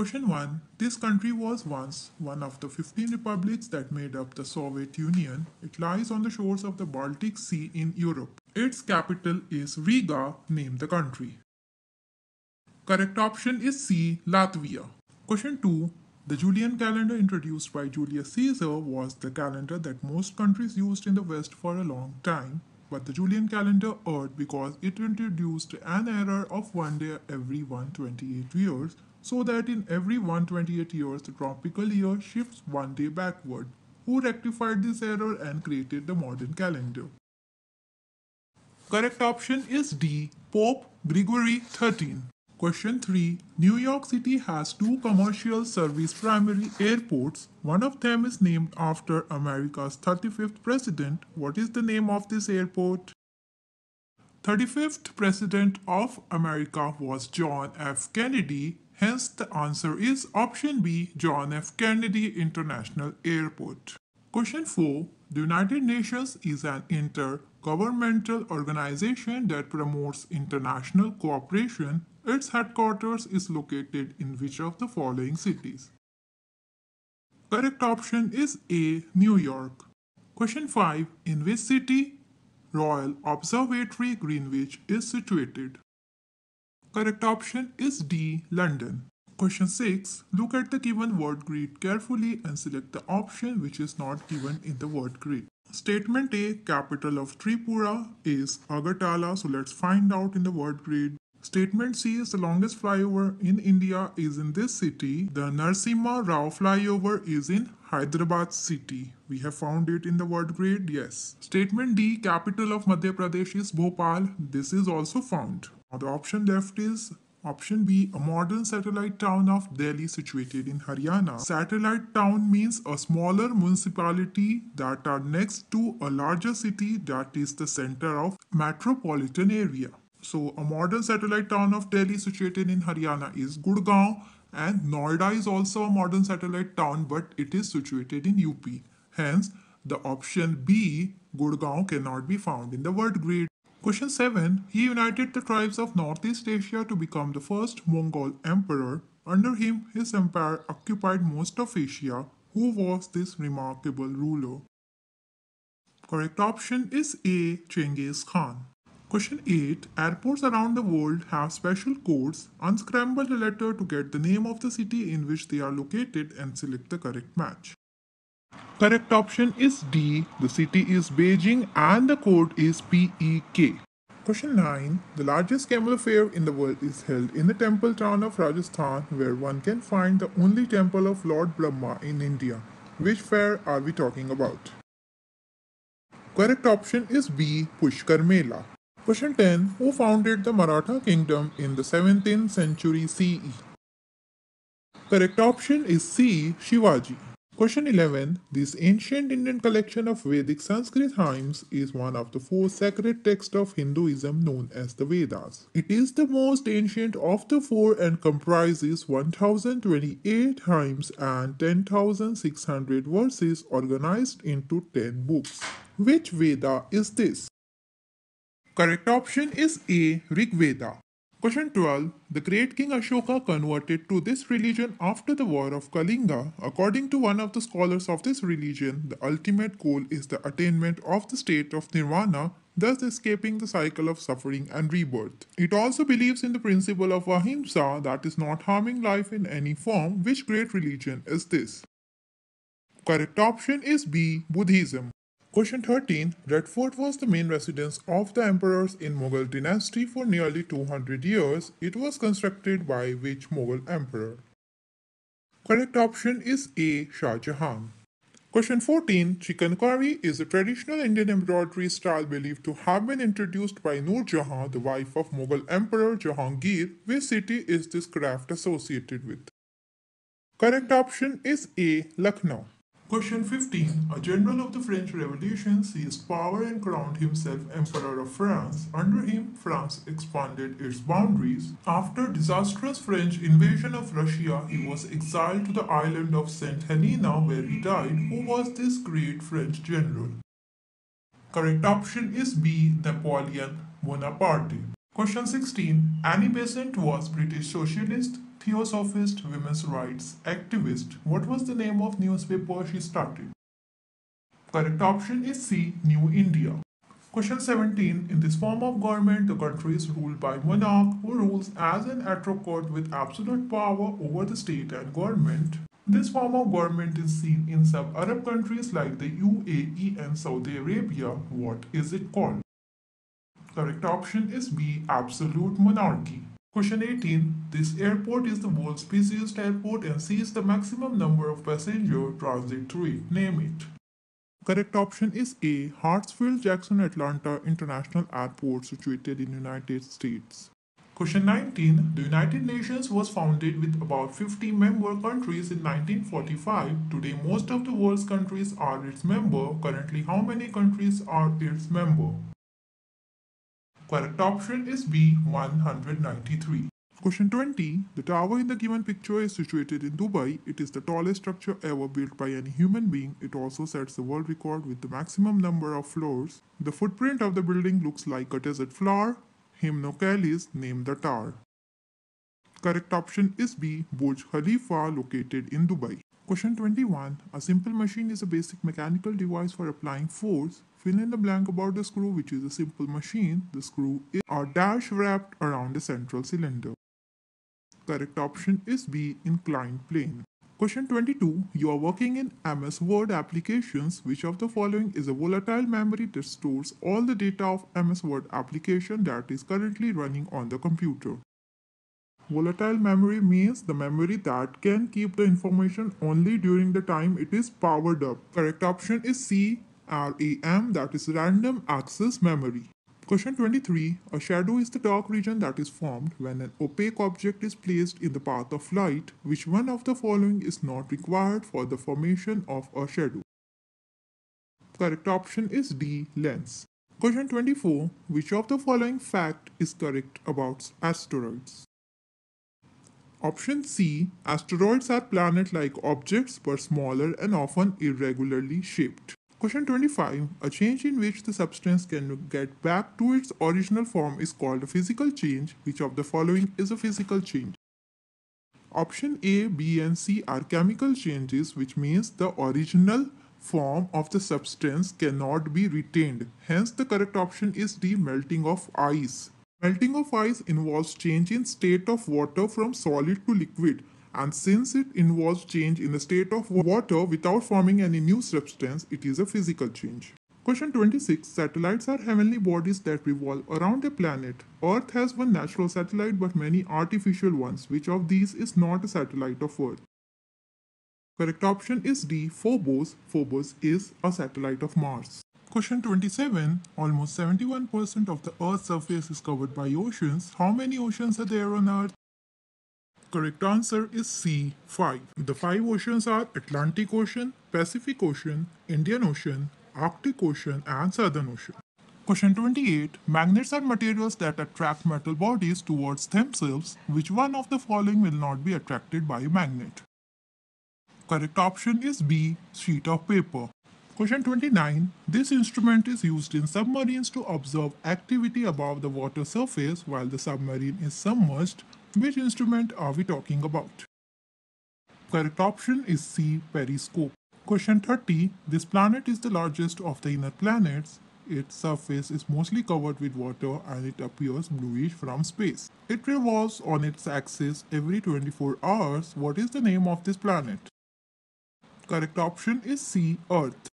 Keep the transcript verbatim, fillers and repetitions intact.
Question one. This country was once one of the fifteen republics that made up the Soviet Union. It lies on the shores of the Baltic Sea in Europe. Its capital is Riga. Name the country. Correct option is C, Latvia. Question two. The Julian calendar introduced by Julius Caesar was the calendar that most countries used in the West for a long time. But the Julian calendar erred because it introduced an error of one day every one hundred twenty-eight years, so that in every one hundred twenty-eight years the tropical year shifts one day backward. Who rectified this error and created the modern calendar? Correct option is D, Pope Gregory the thirteenth. Question three. New York City has two commercial service primary airports. One of them is named after America's thirty-fifth president. What is the name of this airport? thirty-fifth president of America was John F. Kennedy. Hence, the answer is option B, John F. Kennedy International Airport. Question four. The United Nations is an intergovernmental organization that promotes international cooperation. Its headquarters is located in which of the following cities? Correct option is A, New York. Question five. In which city Royal Observatory Greenwich is situated? Correct option is D, London. Question six. Look at the given word grid carefully and select the option which is not given in the word grid. Statement A, capital of Tripura is Agartala, so let's find out in the word grid. Statement C is the longest flyover in India is in this city. The Narasimha Rao flyover is in Hyderabad city. We have found it in the word grid, yes. Statement D, capital of Madhya Pradesh is Bhopal. This is also found. Now the option left is option B, a modern satellite town of Delhi situated in Haryana. Satellite town means a smaller municipality that are next to a larger city that is the center of metropolitan area. So, a modern satellite town of Delhi situated in Haryana is Gurgaon, and Noida is also a modern satellite town, but it is situated in U P. Hence, the option B, Gurgaon, cannot be found in the word grid. Question seven. He united the tribes of Northeast Asia to become the first Mongol emperor. Under him, his empire occupied most of Asia. Who was this remarkable ruler? Correct option is A, Genghis Khan. Question eight. Airports around the world have special codes. Unscramble the letter to get the name of the city in which they are located and select the correct match. Correct option is D. The city is Beijing and the code is P E K. Question nine. The largest camel fair in the world is held in the temple town of Rajasthan, where one can find the only temple of Lord Brahma in India. Which fair are we talking about? Correct option is B, Pushkar Mela. Question ten. Who founded the Maratha kingdom in the seventeenth century C E? Correct option is C, Shivaji. Question eleven. This ancient Indian collection of Vedic Sanskrit hymns is one of the four sacred texts of Hinduism known as the Vedas. It is the most ancient of the four and comprises one thousand twenty-eight hymns and ten thousand six hundred verses organized into ten books. Which Veda is this? Correct option is A, Rig Veda. Question twelve. The great king Ashoka converted to this religion after the war of Kalinga. According to one of the scholars of this religion, the ultimate goal is the attainment of the state of nirvana, thus escaping the cycle of suffering and rebirth. It also believes in the principle of ahimsa, that is not harming life in any form. Which great religion is this? Correct option is B, Buddhism. Question thirteen. Red Fort was the main residence of the emperors in Mughal dynasty for nearly two hundred years. It was constructed by which Mughal emperor? Correct option is A, Shah Jahan. Question fourteen. Chicken curry is a traditional Indian embroidery style believed to have been introduced by Noor Jahan, the wife of Mughal emperor Jahangir. Which city is this craft associated with? Correct option is A, Lucknow. Question fifteen. A general of the French Revolution seized power and crowned himself Emperor of France. Under him, France expanded its boundaries. After disastrous French invasion of Russia, he was exiled to the island of Saint Helena where he died. Who was this great French general? Correct option is B, Napoleon Bonaparte. Question sixteen. Annie Besant was British socialist, theosophist, women's rights activist. What was the name of newspaper she started? Correct option is C. New India. Question seventeen. In this form of government, the country is ruled by monarch who rules as an autocrat with absolute power over the state and government. This form of government is seen in some Arab countries like the U A E and Saudi Arabia. What is it called? Correct option is B. Absolute monarchy. Question eighteen. This airport is the world's busiest airport and sees the maximum number of passenger transit through. Name it. Correct option is A. Hartsfield, Jackson, Atlanta International Airport, situated in United States. Question nineteen. The United Nations was founded with about fifty member countries in nineteen forty-five. Today, most of the world's countries are its member. Currently, how many countries are its member? Correct option is B. one hundred ninety-three. Question twenty. The tower in the given picture is situated in Dubai. It is the tallest structure ever built by any human being. It also sets the world record with the maximum number of floors. The footprint of the building looks like a desert flower. Hymnocalis named the tower. Correct option is B. Burj Khalifa, located in Dubai. Question twenty-one. A simple machine is a basic mechanical device for applying force. Fill in the blank about the screw, which is a simple machine. The screw is a dash wrapped around a central cylinder. Correct option is B. Inclined plane. Question twenty-two. You are working in M S Word applications. Which of the following is a volatile memory that stores all the data of M S Word application that is currently running on the computer? Volatile memory means the memory that can keep the information only during the time it is powered up. Correct option is C. RAM, that is random access memory. Question twenty-three. A shadow is the dark region that is formed when an opaque object is placed in the path of light. Which one of the following is not required for the formation of a shadow? Correct option is D. Lens. Question twenty-four. Which of the following fact is correct about asteroids? Option C. Asteroids are planet-like objects but smaller and often irregularly shaped. Question twenty-five. A change in which the substance can get back to its original form is called a physical change. Which of the following is a physical change? Option A, B, and C are chemical changes, which means the original form of the substance cannot be retained. Hence, the correct option is D, melting of ice. Melting of ice involves change in state of water from solid to liquid. And since it involves change in the state of water without forming any new substance, it is a physical change. Question twenty-six. Satellites are heavenly bodies that revolve around a planet. Earth has one natural satellite but many artificial ones. Which of these is not a satellite of Earth? Correct option is D. Phobos. Phobos is a satellite of Mars. Question twenty-seven. Almost seventy-one percent of the Earth's surface is covered by oceans. How many oceans are there on Earth? Correct answer is C. five. The five oceans are Atlantic Ocean, Pacific Ocean, Indian Ocean, Arctic Ocean, and Southern Ocean. Question twenty-eight. Magnets are materials that attract metal bodies towards themselves. Which one of the following will not be attracted by a magnet? Correct option is B. Sheet of paper. Question twenty-nine. This instrument is used in submarines to observe activity above the water surface while the submarine is submerged. Which instrument are we talking about? Correct option is C. Periscope. Question thirty. This planet is the largest of the inner planets. Its surface is mostly covered with water and it appears bluish from space. It revolves on its axis every twenty-four hours. What is the name of this planet? Correct option is C. Earth.